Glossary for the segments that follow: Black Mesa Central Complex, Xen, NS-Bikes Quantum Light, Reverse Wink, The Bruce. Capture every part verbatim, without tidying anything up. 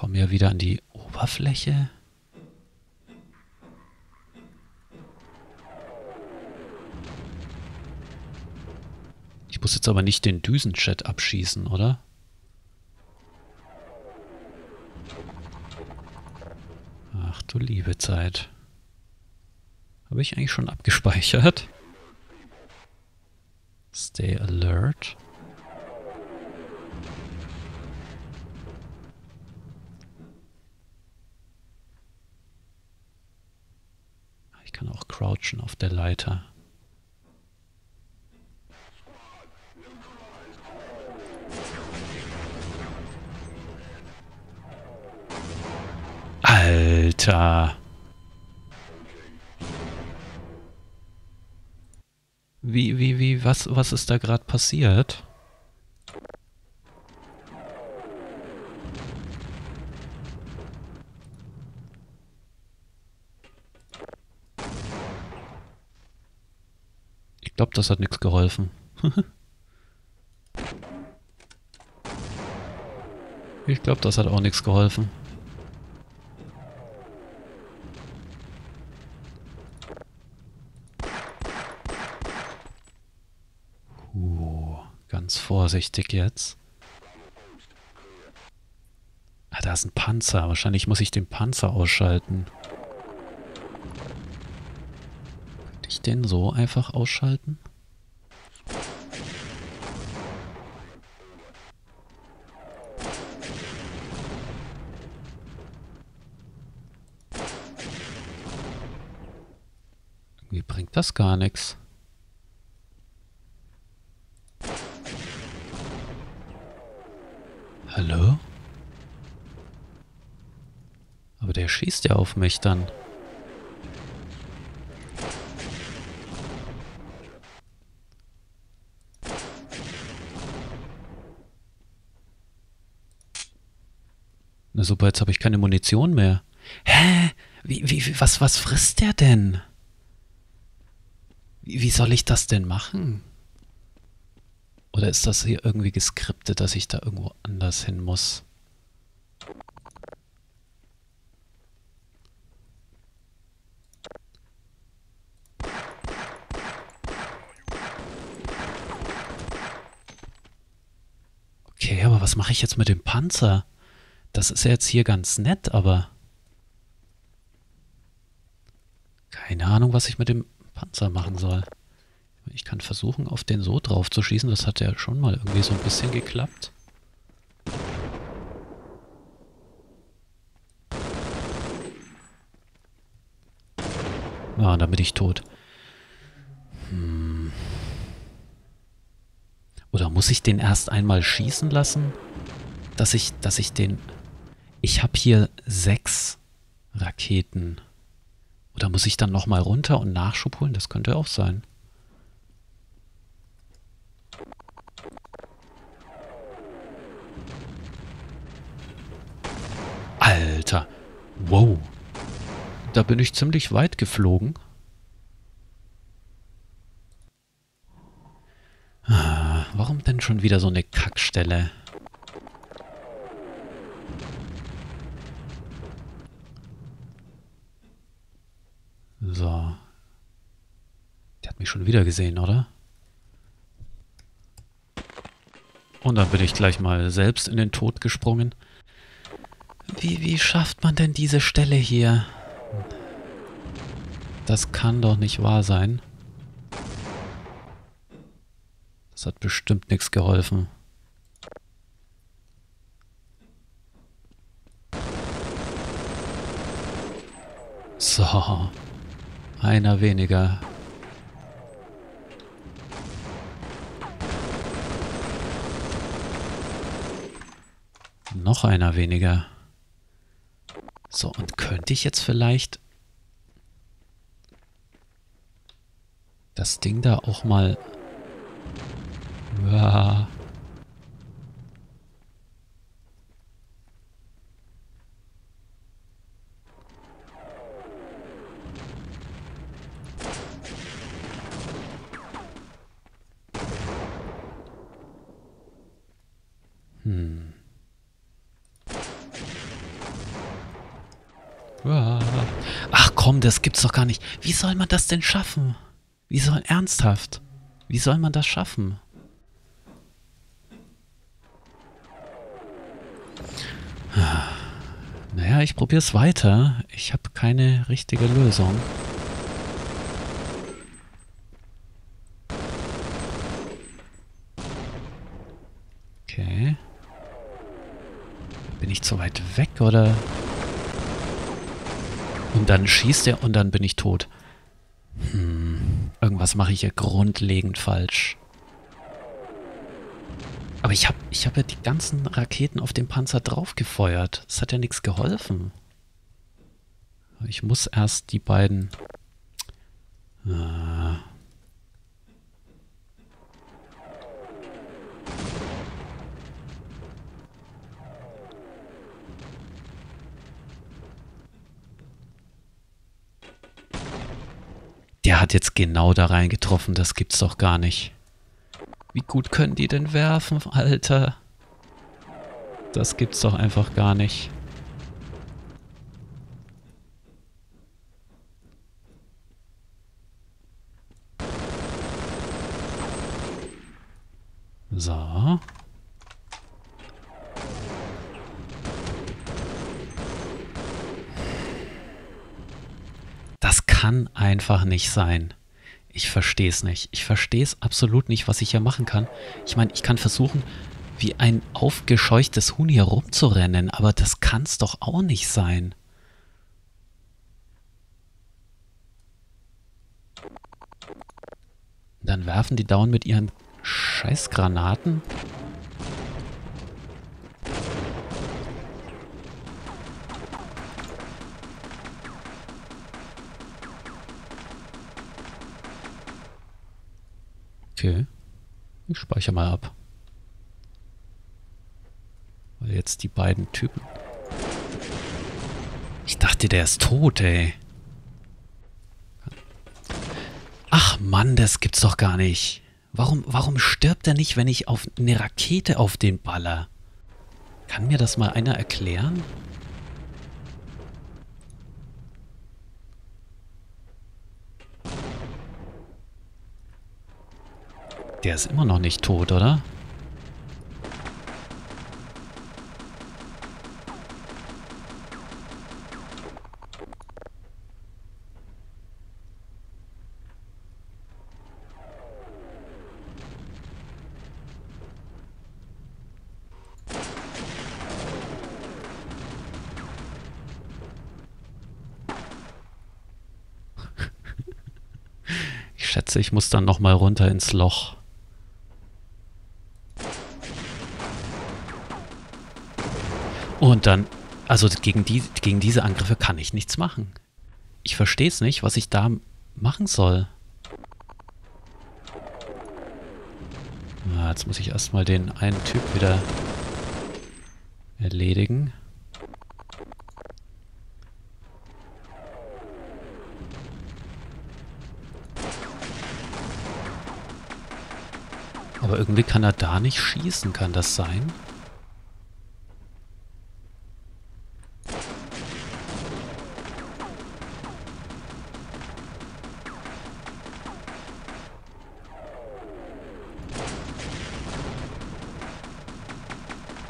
Kommen wir wieder an die Oberfläche. Ich muss jetzt aber nicht den Düsenjet abschießen, oder? Ach du liebe Zeit. Habe ich eigentlich schon abgespeichert? Stay alert. Ich kann auch crouchen auf der Leiter. Alter. Wie, wie, wie, was, was ist da gerade passiert? Ich glaube, das hat nichts geholfen. Ich glaube, das hat auch nichts geholfen. Vorsichtig jetzt. Ah, da ist ein Panzer. Wahrscheinlich muss ich den Panzer ausschalten. Könnte ich den so einfach ausschalten? Irgendwie bringt das gar nichts. Hallo? Aber der schießt ja auf mich dann. Na super, jetzt habe ich keine Munition mehr. Hä? Wie, wie, was, was frisst der denn? Wie, wie soll ich das denn machen? Oder ist das hier irgendwie geskriptet, dass ich da irgendwo anders hin muss? Okay, aber was mache ich jetzt mit dem Panzer? Das ist ja jetzt hier ganz nett, aber... Keine Ahnung, was ich mit dem Panzer machen soll. Ich kann versuchen, auf den so drauf zu schießen. Das hat ja schon mal irgendwie so ein bisschen geklappt. Ah, da bin ich tot. Hm. Oder muss ich den erst einmal schießen lassen? Dass ich, dass ich den... Ich habe hier sechs Raketen. Oder muss ich dann nochmal runter und Nachschub holen? Das könnte auch sein. Alter, wow. Da bin ich ziemlich weit geflogen. Ah, warum denn schon wieder so eine Kackstelle? So. Der hat mich schon wieder gesehen, oder? Und dann bin ich gleich mal selbst in den Tod gesprungen. Wie, wie schafft man denn diese Stelle hier? Das kann doch nicht wahr sein. Das hat bestimmt nichts geholfen. So. Einer weniger. Noch einer weniger. So, und könnte ich jetzt vielleicht das Ding da auch mal... Ja. Hm. Ach komm, das gibt's doch gar nicht. Wie soll man das denn schaffen? Wie soll... Ernsthaft? Wie soll man das schaffen? Naja, ich probier's weiter. Ich habe keine richtige Lösung. Okay. Bin ich zu weit weg, oder... Und dann schießt er und dann bin ich tot. Hm, irgendwas mache ich hier grundlegend falsch. Aber ich habe ich hab ja die ganzen Raketen auf den Panzer draufgefeuert. Das hat ja nichts geholfen. Ich muss erst die beiden... Äh Der hat jetzt genau da reingetroffen. Das gibt's doch gar nicht. Wie gut können die denn werfen, Alter? Das gibt's doch einfach gar nicht. So. Kann einfach nicht sein. Ich verstehe es nicht. Ich verstehe es absolut nicht, was ich hier machen kann. Ich meine, ich kann versuchen, wie ein aufgescheuchtes Huhn hier rumzurennen, aber das kann es doch auch nicht sein. Dann werfen die down mit ihren Scheißgranaten. Okay, ich speichere mal ab. Weil jetzt die beiden Typen... Ich dachte, der ist tot, ey. Ach Mann, das gibt's doch gar nicht. Warum, warum stirbt er nicht, wenn ich auf eine Rakete auf den baller? Kann mir das mal einer erklären? Der ist immer noch nicht tot, oder? Ich schätze, ich muss dann nochmal runter ins Loch. Und dann, also gegen, die, gegen diese Angriffe kann ich nichts machen. Ich verstehe es nicht, was ich da machen soll. Ah, jetzt muss ich erstmal den einen Typ wieder erledigen. Aber irgendwie kann er da nicht schießen, kann das sein?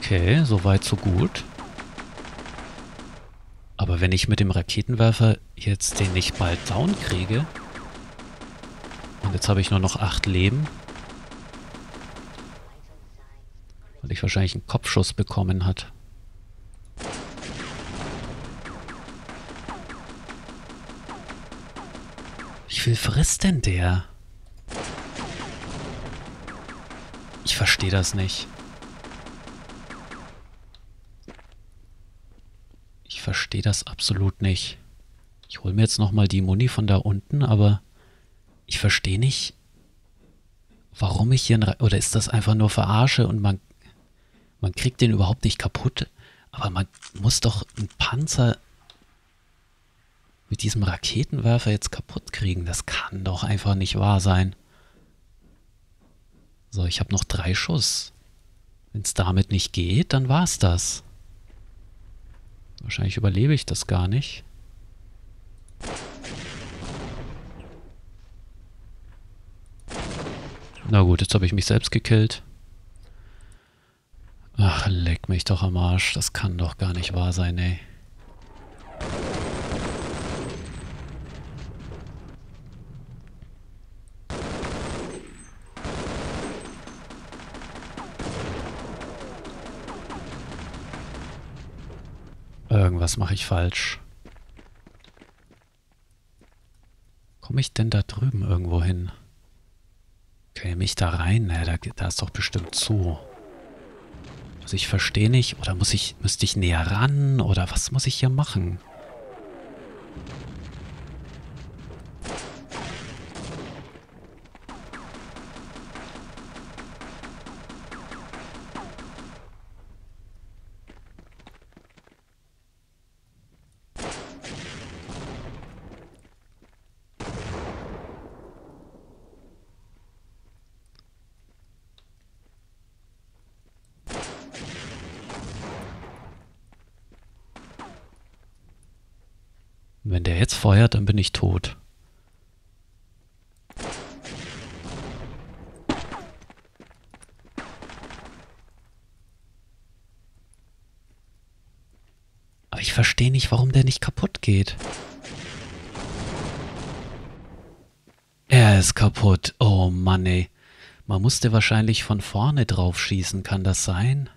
Okay, soweit so gut. Aber wenn ich mit dem Raketenwerfer jetzt den nicht bald down kriege... Und jetzt habe ich nur noch acht Leben. Weil ich wahrscheinlich einen Kopfschuss bekommen hat. Wie viel frisst denn der? Ich verstehe das nicht. Ich verstehe das absolut nicht. Ich hole mir jetzt nochmal die Muni von da unten, aber ich verstehe nicht, warum ich hier... Ein oder ist das einfach nur Verarsche und man, man kriegt den überhaupt nicht kaputt? Aber man muss doch einen Panzer mit diesem Raketenwerfer jetzt kaputt kriegen. Das kann doch einfach nicht wahr sein. So, ich habe noch drei Schuss. Wenn es damit nicht geht, dann war's das. Wahrscheinlich überlebe ich das gar nicht. Na gut, jetzt habe ich mich selbst gekillt. Ach, leck mich doch am Arsch. Das kann doch gar nicht wahr sein, ey. Irgendwas mache ich falsch. Komme ich denn da drüben irgendwo hin? Käme mich da rein? Ja, da, da ist doch bestimmt zu. Also ich verstehe nicht. Oder muss ich, müsste ich näher ran? Oder was muss ich hier machen? Wenn der jetzt feuert, dann bin ich tot. Aber ich verstehe nicht, warum der nicht kaputt geht. Er ist kaputt. Oh Mann, ey. Man musste wahrscheinlich von vorne drauf schießen, kann das sein?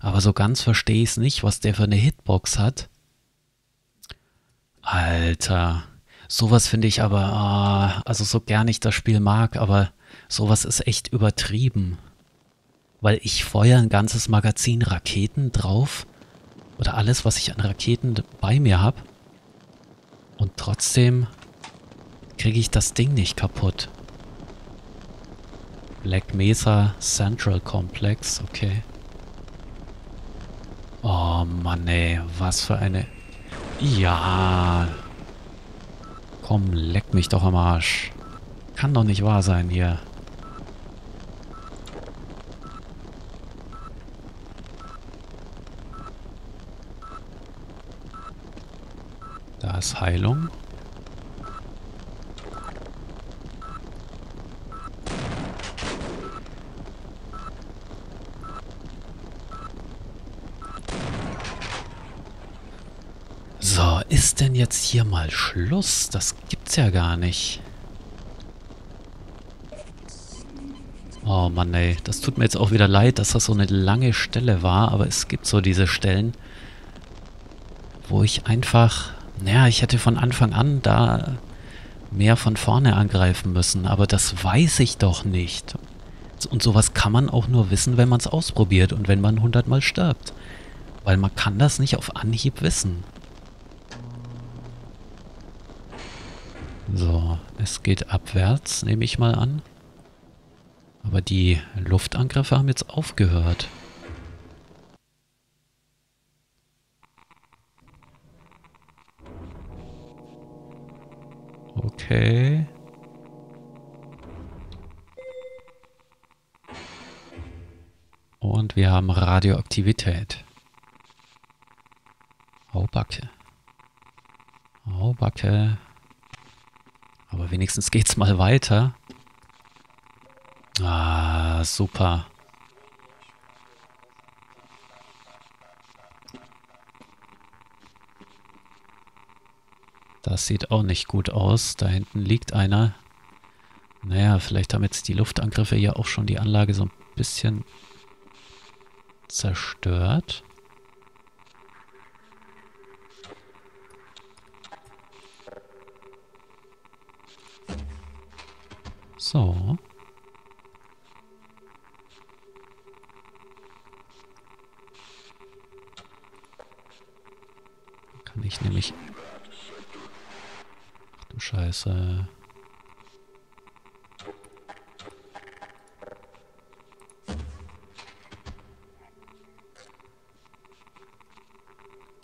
Aber so ganz verstehe ich es nicht, was der für eine Hitbox hat. Alter, sowas finde ich aber, oh, also so gern ich das Spiel mag, aber sowas ist echt übertrieben. Weil ich feuere ein ganzes Magazin Raketen drauf oder alles, was ich an Raketen bei mir habe und trotzdem kriege ich das Ding nicht kaputt. Black Mesa Central Complex, okay. Oh Mann ey, was für eine... Ja. Komm, leck mich doch am Arsch. Kann doch nicht wahr sein hier. Da ist Heilung. So, ist denn jetzt hier mal Schluss? Das gibt's ja gar nicht. Oh Mann, ey. Das tut mir jetzt auch wieder leid, dass das so eine lange Stelle war. Aber es gibt so diese Stellen, wo ich einfach... Naja, ich hätte von Anfang an da mehr von vorne angreifen müssen. Aber das weiß ich doch nicht. Und sowas kann man auch nur wissen, wenn man es ausprobiert und wenn man hundertmal stirbt. Weil man kann das nicht auf Anhieb wissen. So, es geht abwärts, nehme ich mal an. Aber die Luftangriffe haben jetzt aufgehört. Okay. Und wir haben Radioaktivität. Haubacke. Haubacke. Aber wenigstens geht's mal weiter. Ah, super. Das sieht auch nicht gut aus. Da hinten liegt einer. Naja, vielleicht haben jetzt die Luftangriffe ja auch schon die Anlage so ein bisschen zerstört. So. Kann ich nämlich... Ach du Scheiße.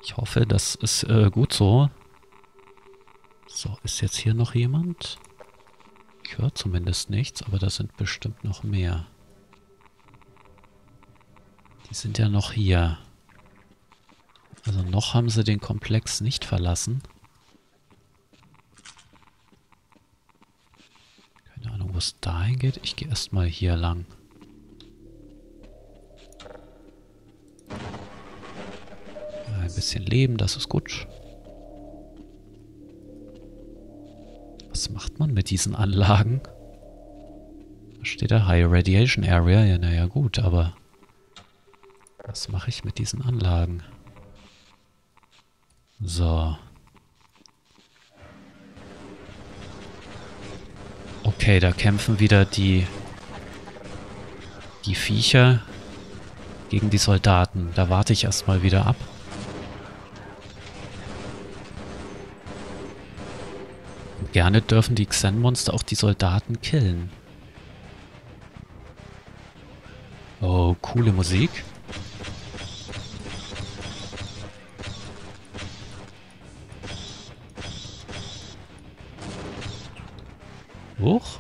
Ich hoffe, das ist äh, gut so. So, ist jetzt hier noch jemand? Ich höre zumindest nichts, aber das sind bestimmt noch mehr. Die sind ja noch hier. Also noch haben sie den Komplex nicht verlassen. Keine Ahnung, wo es dahin geht. Ich gehe erstmal hier lang. Ein bisschen Leben, das ist gut. Was macht man mit diesen Anlagen? Da steht da High Radiation Area. Ja, naja, gut, aber was mache ich mit diesen Anlagen? So. Okay, da kämpfen wieder die, die Viecher gegen die Soldaten. Da warte ich erstmal wieder ab. Und gerne dürfen die Xen-Monster auch die Soldaten killen. Oh, coole Musik. Hoch.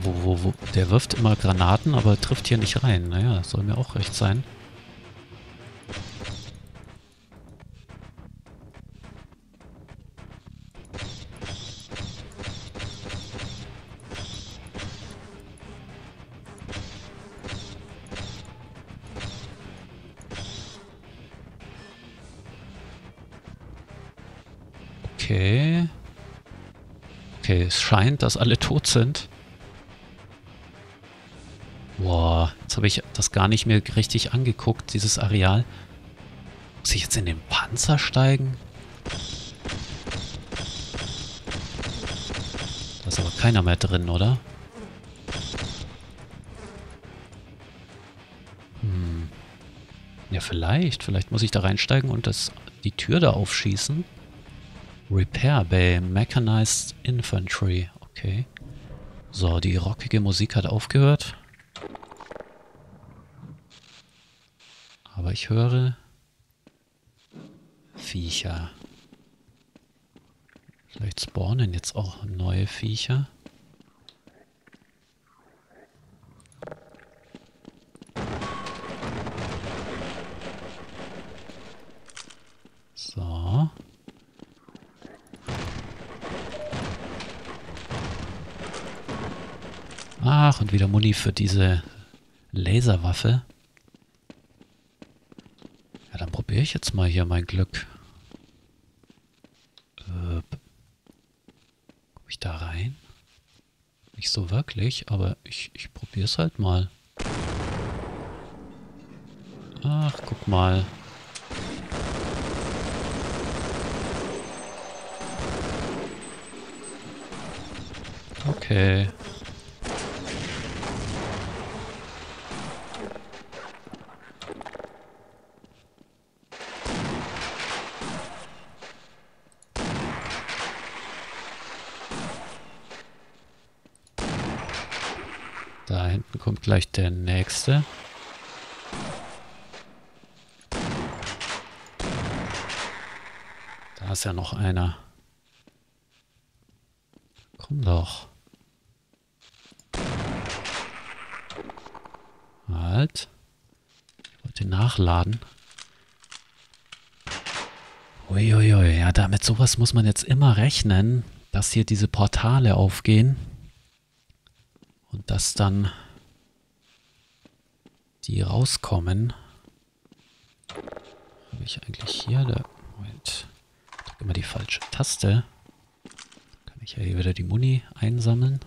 Wo, wo, wo? Der wirft immer Granaten, aber trifft hier nicht rein. Naja, soll mir auch recht sein. Okay. Okay, es scheint, dass alle tot sind. Boah, jetzt habe ich das gar nicht mehr richtig angeguckt, dieses Areal. Muss ich jetzt in den Panzer steigen? Da ist aber keiner mehr drin, oder? Hm. Ja, vielleicht. Vielleicht muss ich da reinsteigen und das, die Tür da aufschießen. Repair Bay, Mechanized Infantry. Okay. So, die rockige Musik hat aufgehört. Aber ich höre Viecher. Vielleicht spawnen jetzt auch neue Viecher. So. Ach, und wieder Muni für diese Laserwaffe. Ja, dann probiere ich jetzt mal hier mein Glück. Äh, Komme ich da rein? Nicht so wirklich, aber ich, ich probiere es halt mal. Ach, guck mal. Okay. Da hinten kommt gleich der nächste. Da ist ja noch einer. Komm doch. Halt. Ich wollte nachladen. Uiuiui. Ja, damit sowas muss man jetzt immer rechnen, dass hier diese Portale aufgehen. Und dass dann die rauskommen. Habe ich eigentlich hier... Da, Moment. Ich drücke immer die falsche Taste. Kann ich ja hier wieder die Muni einsammeln.